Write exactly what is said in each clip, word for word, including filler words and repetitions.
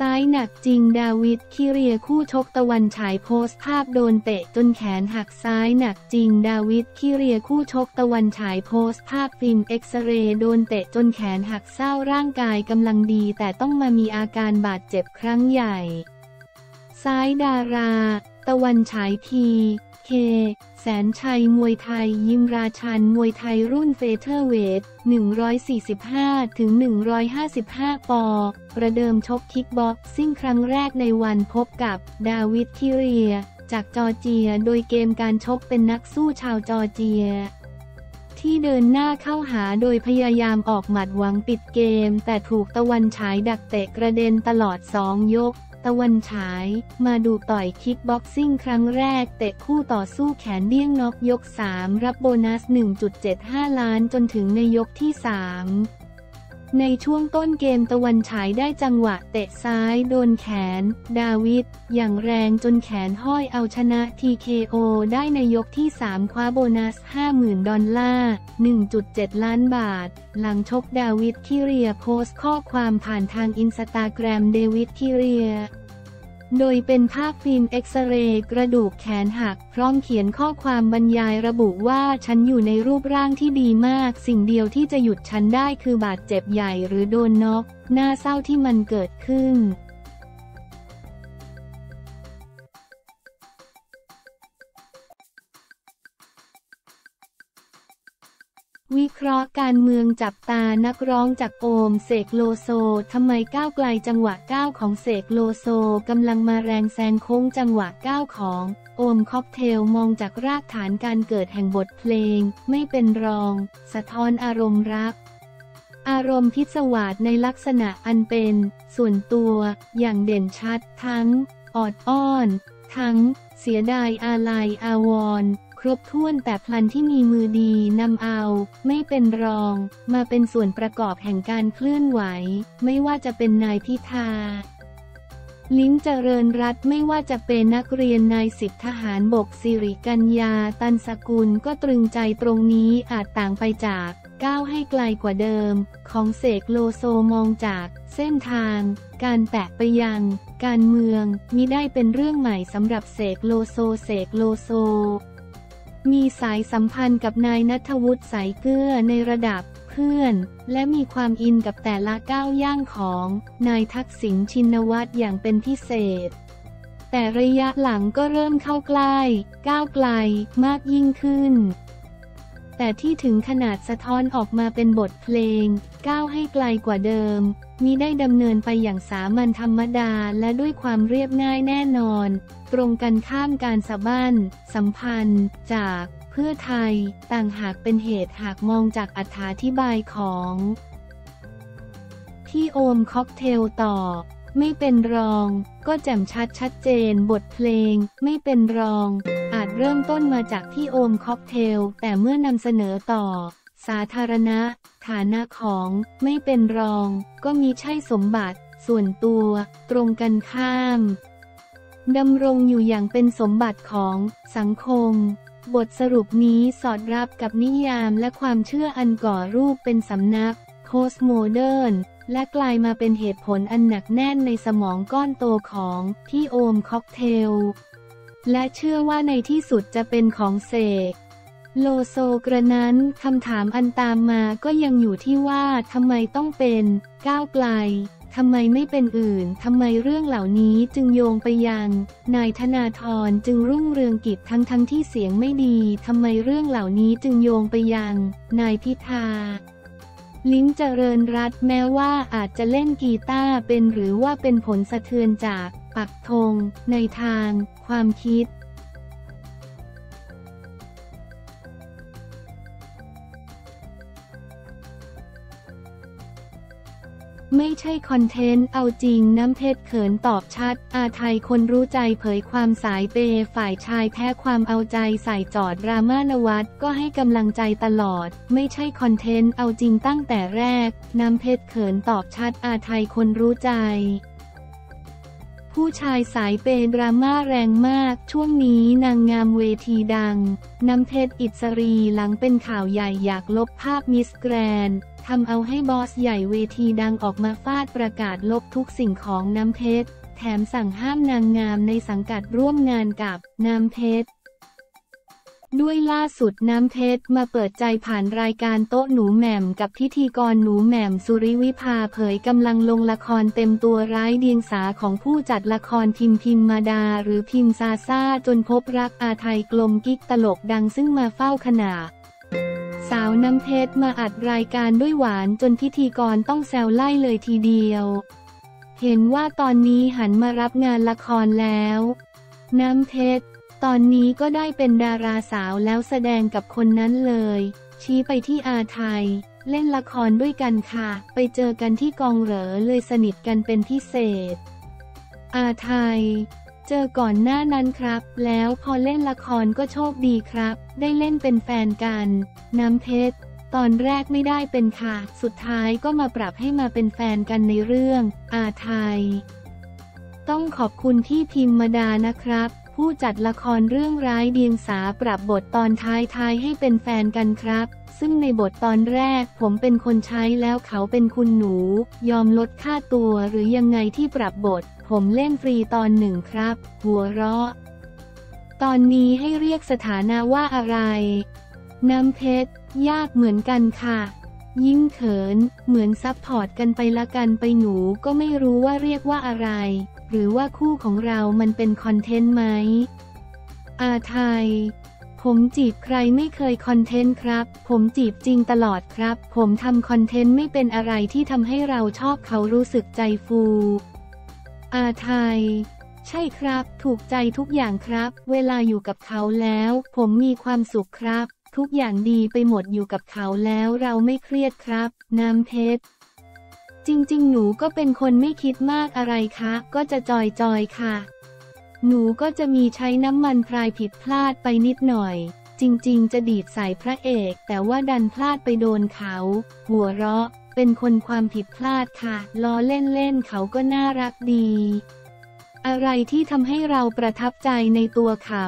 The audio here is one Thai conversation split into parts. ซ้ายหนักจริงดาวิดคิเรียคู่ชกตะวันฉายโพสต์ภาพโดนเตะจนแขนหักซ้ายหนักจริงดาวิดคิเรียคู่ชกตะวันฉายโพสต์ภาพฟิล์มเอ็กซเรย์โดนเตะจนแขนหักเศร้าร่างกายกำลังดีแต่ต้องมามีอาการบาดเจ็บครั้งใหญ่ซ้ายดาราตะวันฉายทีเคแสนชัยมวยไทยยิมราชันมวยไทยรุ่นเฟเธอร์เวท หนึ่งร้อยสี่สิบห้าถึงหนึ่งร้อยห้าสิบห้า ปอประเดิมชกคิกบ็อกซิ่งครั้งแรกในวันพบกับดาวิด คิเรียจากจอร์เจียโดยเกมการชกเป็นนักสู้ชาวจอร์เจียที่เดินหน้าเข้าหาโดยพยายามออกหมัดหวังปิดเกมแต่ถูกตะวันฉายดักเตะกระเด็นตลอดสองยกตะวันฉายมาดูต่อยคิกบ็อกซิ่งครั้งแรกเตะคู่ต่อสู้แขนเดี้ยงน็อกยกสามรับโบนัส หนึ่งจุดเจ็ดห้า ล้านจนถึงในยกที่สามในช่วงต้นเกมตะวันฉายได้จังหวะเตะซ้ายโดนแขนดาวิดอย่างแรงจนแขนห้อยเอาชนะ ที เค โอ ได้ในยกที่สามคว้าโบนัส ห้าหมื่น ดอลลาร์ หนึ่งจุดเจ็ด ล้านบาทหลังชกดาวิด คิเรียโพสต์ข้อความผ่านทางอินสตาแกรมเดวิด คิเรียโดยเป็นภาพฟิล์มเอ็กซเรย์กระดูกแขนหักพร้อมเขียนข้อความบรรยายระบุว่าฉันอยู่ในรูปร่างที่ดีมากสิ่งเดียวที่จะหยุดฉันได้คือบาดเจ็บใหญ่หรือโดนน็อกน่าเศร้าที่มันเกิดขึ้นวิเคราะห์การเมืองจับตานักร้องจากโอมเสกโลโซทำไมก้าวไกลจังหวะก้าวของเสกโลโซกำลังมาแรงแซงโค้งจังหวะก้าวของโอมค็อกเทลมองจากรากฐานการเกิดแห่งบทเพลงไม่เป็นรองสะท้อนอารมณ์รักอารมณ์พิศวาสในลักษณะอันเป็นส่วนตัวอย่างเด่นชัดทั้งออดอ้อนทั้งเสียดายอาลัยอาวรณ์ครบถ้วนแต่พลันที่มีมือดีนำเอาไม่เป็นรองมาเป็นส่วนประกอบแห่งการเคลื่อนไหวไม่ว่าจะเป็นนายพิธาลิ้มเจริญรัตน์ไม่ว่าจะเป็นนักเรียนนายสิบทหารบกสิริกัญญาตันสกุลก็ตรึงใจตรงนี้อาจต่างไปจากก้าวให้ไกลกว่าเดิมของเสกโลโซมองจากเส้นทางการแตะไปยังการเมืองมิได้เป็นเรื่องใหม่สำหรับเสกโลโซเสกโลโซมีสายสัมพันธ์กับนายณัฐวุฒิสายเกื้อในระดับเพื่อนและมีความอินกับแต่ละก้าวย่างของนายทักษิณชินวัตรอย่างเป็นพิเศษแต่ระยะหลังก็เริ่มเข้าใกล้ก้าวไกลมากยิ่งขึ้นแต่ที่ถึงขนาดสะท้อนออกมาเป็นบทเพลงก้าวให้ไกลกว่าเดิมมิได้ดำเนินไปอย่างสามัญธรรมดาและด้วยความเรียบง่ายแน่นอนตรงกันข้ามการสะบั้นสัมพันธ์จากเพื่อไทยต่างหากเป็นเหตุหากมองจากอธิบายของที่โอมค็อกเทลต่อไม่เป็นรองก็แจ่มชัดชัดเจนบทเพลงไม่เป็นรองอาจเริ่มต้นมาจากที่โอมค็อกเทลแต่เมื่อนำเสนอต่อสาธารณะฐานะของไม่เป็นรองก็มิใช่สมบัติส่วนตัวตรงกันข้ามดำรงอยู่อย่างเป็นสมบัติของสังคมบทสรุปนี้สอดรับกับนิยามและความเชื่ออันก่อรูปเป็นสำนักโพสต์โมเดิร์นและกลายมาเป็นเหตุผลอันหนักแน่นในสมองก้อนโตของที่โอมค็อกเทลและเชื่อว่าในที่สุดจะเป็นของเสกโลโซกระนั้นคำถามอันตามมาก็ยังอยู่ที่ว่าทำไมต้องเป็นก้าวไกลทำไมไม่เป็นอื่นทำไมเรื่องเหล่านี้จึงโยงไปยังนายธนาธรจึงรุ่งเรืองกิจทั้งทั้งที่เสียงไม่ดีทำไมเรื่องเหล่านี้จึงโยงไปยังนายพิธาลิ้มเจริญรัตน์แม้ว่าอาจจะเล่นกีตาร์เป็นหรือว่าเป็นผลสะเทือนจากปักธงในทางความคิดไม่ใช่คอนเทนต์เอาจริงน้ำเพชรเขินตอบชัดอาไทยคนรู้ใจเผยความสายเปย์ฝ่ายชายแพ้ความเอาใจใส่จอดราม่านวัดก็ให้กำลังใจตลอดไม่ใช่คอนเทนต์เอาจริงตั้งแต่แรกน้ำเพชรเขินตอบชัดอาไทยคนรู้ใจ ผู้ชายสายเปย์ดราม่าแรงมากช่วงนี้นางงามเวทีดังน้ำเพชร อิสรีหลังเป็นข่าวใหญ่อยากลบภาพมิสแกรนด์ทำเอาให้บอสใหญ่เวทีดังออกมาฟาดประกาศลบทุกสิ่งของน้ำเพชรแถมสั่งห้ามนางงามในสังกัดร่วมงานกับน้ำเพชรด้วยล่าสุดน้ำเพชรมาเปิดใจผ่านรายการโต๊ะหนูแหม่มกับพิธีกรหนูแหม่มสุริวิภาเผยกำลังลงละครเต็มตัวร้ายเดียงสาของผู้จัดละครพิมพิมมาดาหรือพิมซาซาจนพบรักอาไทยกลมกิ๊กตลกดังซึ่งมาเฝ้าขณะสาวน้ำเพชรมาอัดรายการด้วยหวานจนพิธีกรต้องแซวไล่เลยทีเดียวเห็นว่าตอนนี้หันมารับงานละครแล้วน้ำเพชรตอนนี้ก็ได้เป็นดาราสาวแล้วแสดงกับคนนั้นเลยชี้ไปที่อาไทยเล่นละครด้วยกันค่ะไปเจอกันที่กองเหรอเลยสนิทกันเป็นพิเศษอาไทยเจอก่อนหน้านั้นครับแล้วพอเล่นละครก็โชคดีครับได้เล่นเป็นแฟนกันน้ำเพชรตอนแรกไม่ได้เป็นค่ะสุดท้ายก็มาปรับให้มาเป็นแฟนกันในเรื่องอาไทยต้องขอบคุณที่พิมมาดานะครับผู้จัดละครเรื่องร้ายเดียงสาปรับบทตอนท้ายๆให้เป็นแฟนกันครับซึ่งในบทตอนแรกผมเป็นคนใช้แล้วเขาเป็นคุณหนูยอมลดค่าตัวหรือยังไงที่ปรับบทผมเล่นฟรีตอนหนึ่งครับหัวเราะตอนนี้ให้เรียกสถานะว่าอะไรน้ำเพชรยากเหมือนกันค่ะยิ้มเขินเหมือนซัพพอร์ตกันไปละกันไปหนูก็ไม่รู้ว่าเรียกว่าอะไรหรือว่าคู่ของเรามันเป็นคอนเทนต์ไหมอาไทยผมจีบใครไม่เคยคอนเทนต์ครับผมจีบจริงตลอดครับผมทำคอนเทนต์ไม่เป็นอะไรที่ทำให้เราชอบเขารู้สึกใจฟูอาไทยใช่ครับถูกใจทุกอย่างครับเวลาอยู่กับเขาแล้วผมมีความสุขครับทุกอย่างดีไปหมดอยู่กับเขาแล้วเราไม่เครียดครับน้ำเพชรจริงๆหนูก็เป็นคนไม่คิดมากอะไรคะก็จะจอยๆค่ะหนูก็จะมีใช้น้ำมันพรายผิดพลาดไปนิดหน่อยจริงๆจะดีดใส่พระเอกแต่ว่าดันพลาดไปโดนเขาหัวเราะเป็นคนความผิดพลาดค่ะล้อเล่นๆเขาก็น่ารักดีอะไรที่ทำให้เราประทับใจในตัวเขา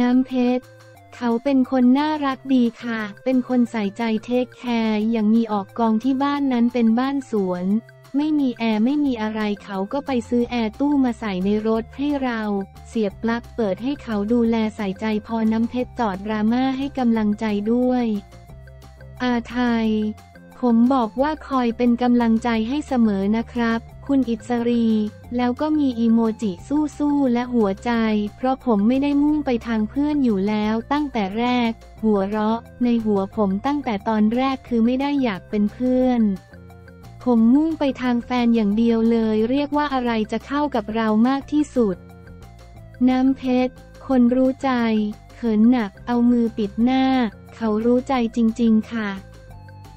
น้ำเพชรเขาเป็นคนน่ารักดีค่ะเป็นคนใส่ใจเทคแคร์อย่างมีออกกองที่บ้านนั้นเป็นบ้านสวนไม่มีแอร์ไม่มีอะไรเขาก็ไปซื้อแอร์ตู้มาใส่ในรถให้เราเสียบปลั๊กเปิดให้เขาดูแลใส่ใจพอน้ำเพชรจอดดราม่าให้กำลังใจด้วยอาไทยผมบอกว่าคอยเป็นกำลังใจให้เสมอนะครับคุณอิสรีแล้วก็มีอีโมจิสู้ๆและหัวใจเพราะผมไม่ได้มุ่งไปทางเพื่อนอยู่แล้วตั้งแต่แรกหัวเราะในหัวผมตั้งแต่ตอนแรกคือไม่ได้อยากเป็นเพื่อนผมมุ่งไปทางแฟนอย่างเดียวเลยเรียกว่าอะไรจะเข้ากับเรามากที่สุดน้ำเพชรคนรู้ใจเขินหนักเอามือปิดหน้าเขารู้ใจจริงๆค่ะ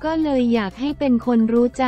ก็เลยอยากให้เป็นคนรู้ใจ